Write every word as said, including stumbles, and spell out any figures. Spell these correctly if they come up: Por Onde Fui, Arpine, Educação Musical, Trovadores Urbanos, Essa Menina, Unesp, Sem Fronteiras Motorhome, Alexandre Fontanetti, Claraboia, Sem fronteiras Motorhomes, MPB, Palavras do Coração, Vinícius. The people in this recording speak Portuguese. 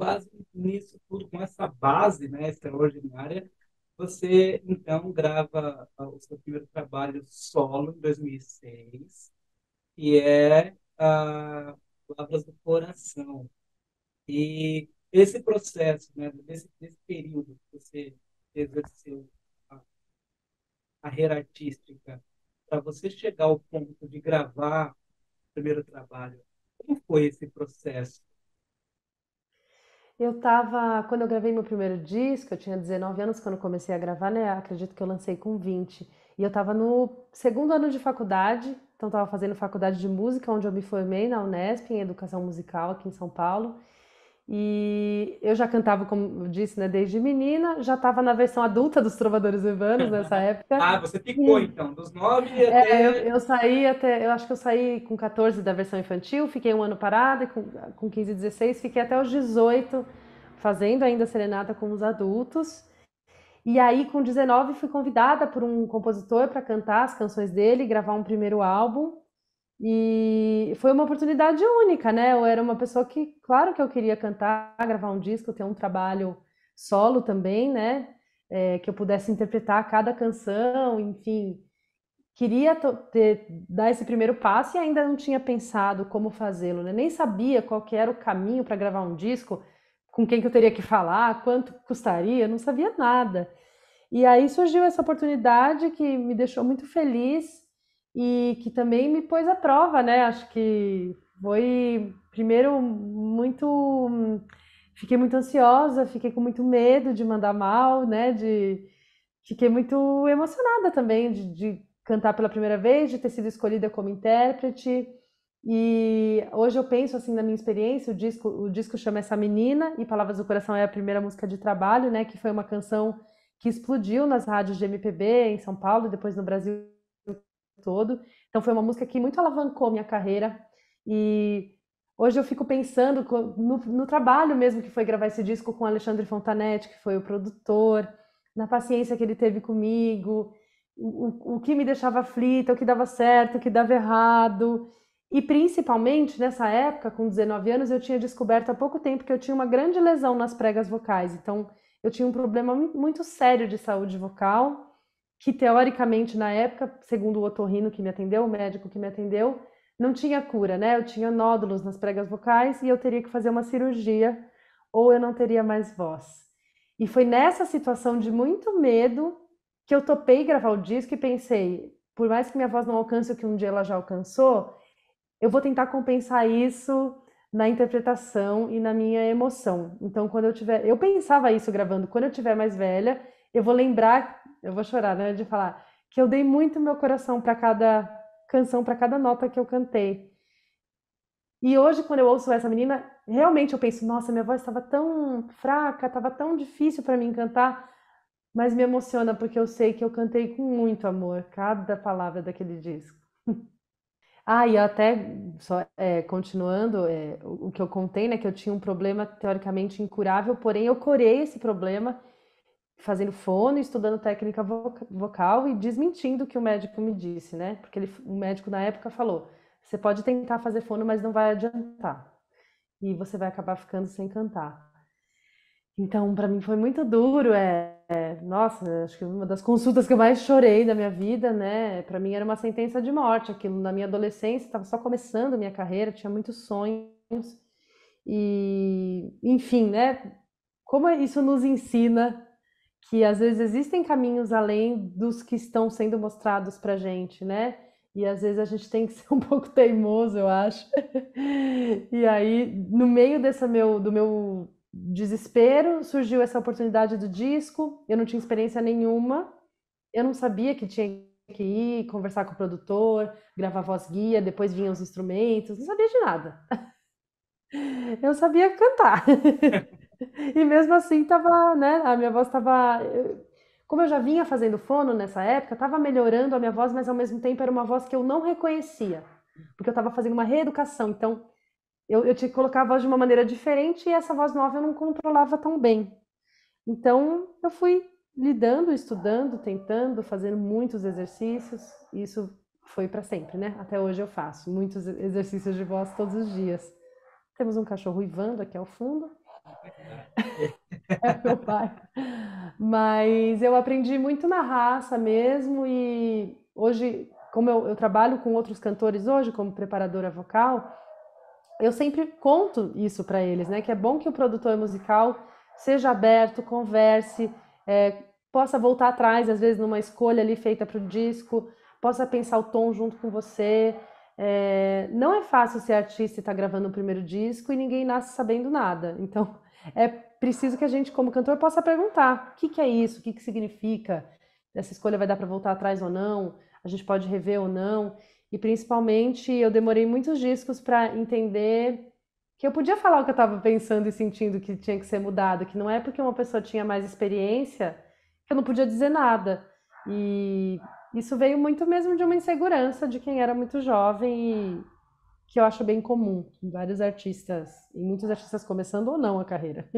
base nisso tudo, com essa base, né, extraordinária, você, então, grava o seu primeiro trabalho solo, em dois mil e seis, que é a Palavras do Coração. E esse processo, né, desse, desse período que você exerceu a carreira artística, para você chegar ao ponto de gravar o primeiro trabalho, como foi esse processo? Eu estava, quando eu gravei meu primeiro disco, eu tinha dezenove anos quando comecei a gravar, né? Acredito que eu lancei com vinte. E eu estava no segundo ano de faculdade, então estava fazendo faculdade de música, onde eu me formei na Unesp, em Educação Musical, aqui em São Paulo. E eu já cantava, como eu disse, né, desde menina, já estava na versão adulta dos Trovadores Urbanos nessa época. Ah, você ficou então, dos nove até... É, eu, eu saí até, eu acho que eu saí com quatorze da versão infantil, fiquei um ano parada, e com, com quinze, dezesseis, fiquei até os dezoito fazendo ainda serenata com os adultos. E aí, com dezenove, fui convidada por um compositor para cantar as canções dele, gravar um primeiro álbum. E foi uma oportunidade única, né? Eu era uma pessoa que, claro que eu queria cantar, gravar um disco, ter um trabalho solo também, né? É, que eu pudesse interpretar cada canção, enfim. Queria ter, dar esse primeiro passo e ainda não tinha pensado como fazê-lo, né? Nem sabia qual que era o caminho para gravar um disco, com quem que eu teria que falar, quanto custaria, não sabia nada. E aí surgiu essa oportunidade que me deixou muito feliz, e que também me pôs à prova, né? Acho que foi, primeiro, muito... Fiquei muito ansiosa, fiquei com muito medo de mandar mal, né? De... Fiquei muito emocionada também de, de cantar pela primeira vez, de ter sido escolhida como intérprete. E hoje eu penso, assim, na minha experiência, o disco, o disco chama Essa Menina, e Palavras do Coração é a primeira música de trabalho, né? Que foi uma canção que explodiu nas rádios de M P B em São Paulo, depois no Brasil todo. Então foi uma música que muito alavancou minha carreira, e hoje eu fico pensando no, no trabalho mesmo que foi gravar esse disco com Alexandre Fontanetti, que foi o produtor, na paciência que ele teve comigo, o, o que me deixava aflita, o que dava certo, o que dava errado, e principalmente nessa época, com dezenove anos, eu tinha descoberto há pouco tempo que eu tinha uma grande lesão nas pregas vocais, então eu tinha um problema muito sério de saúde vocal, que teoricamente na época, segundo o otorrino que me atendeu, o médico que me atendeu, não tinha cura, né? Eu tinha nódulos nas pregas vocais e eu teria que fazer uma cirurgia ou eu não teria mais voz. E foi nessa situação de muito medo que eu topei gravar o disco e pensei, por mais que minha voz não alcance o que um dia ela já alcançou, eu vou tentar compensar isso na interpretação e na minha emoção. Então, quando eu tiver... Eu pensava isso gravando, quando eu tiver mais velha, eu vou lembrar, eu vou chorar, né, de falar que eu dei muito meu coração para cada canção, para cada nota que eu cantei. E hoje, quando eu ouço Essa Menina, realmente eu penso, nossa, minha voz estava tão fraca, estava tão difícil para mim cantar, mas me emociona porque eu sei que eu cantei com muito amor cada palavra daquele disco. Ah, e até, só, é, continuando, é, o, o que eu contei, né, que eu tinha um problema teoricamente incurável, porém eu curei esse problema fazendo fono, estudando técnica vocal e desmentindo o que o médico me disse, né? Porque ele, o médico na época falou, você pode tentar fazer fono, mas não vai adiantar. E você vai acabar ficando sem cantar. Então, para mim foi muito duro. É, é, nossa, acho que uma das consultas que eu mais chorei da minha vida, né? Para mim era uma sentença de morte. Aquilo na minha adolescência, estava só começando a minha carreira, tinha muitos sonhos. E, enfim, né? Como isso nos ensina... que às vezes existem caminhos além dos que estão sendo mostrados pra gente, né? E às vezes a gente tem que ser um pouco teimoso, eu acho. E aí, no meio dessa meu, do meu desespero, surgiu essa oportunidade do disco, eu não tinha experiência nenhuma, eu não sabia que tinha que ir conversar com o produtor, gravar voz guia, depois vinham os instrumentos, não sabia de nada. Eu sabia cantar. E mesmo assim, tava, né, a minha voz estava... Como eu já vinha fazendo fono nessa época, estava melhorando a minha voz, mas ao mesmo tempo era uma voz que eu não reconhecia. Porque eu estava fazendo uma reeducação. Então, eu, eu tinha que colocar a voz de uma maneira diferente e essa voz nova eu não controlava tão bem. Então, eu fui lidando, estudando, tentando, fazendo muitos exercícios. E isso foi para sempre, né? Até hoje eu faço muitos exercícios de voz todos os dias. Temos um cachorro uivando aqui ao fundo. É meu pai. Mas eu aprendi muito na raça mesmo e hoje, como eu, eu trabalho com outros cantores hoje, como preparadora vocal, eu sempre conto isso para eles, né? Que é bom que o produtor musical seja aberto, converse, é, possa voltar atrás, às vezes, numa escolha ali feita para o disco, possa pensar o tom junto com você. É, não é fácil ser artista e estar gravando o primeiro disco e ninguém nasce sabendo nada. Então, é preciso que a gente, como cantor, possa perguntar o que, que é isso, o que, que significa, essa escolha vai dar para voltar atrás ou não, a gente pode rever ou não. E, principalmente, eu demorei muitos discos para entender que eu podia falar o que eu estava pensando e sentindo que tinha que ser mudado, que não é porque uma pessoa tinha mais experiência que eu não podia dizer nada. E isso veio muito mesmo de uma insegurança de quem era muito jovem e que eu acho bem comum em vários artistas, e muitos artistas começando ou não a carreira.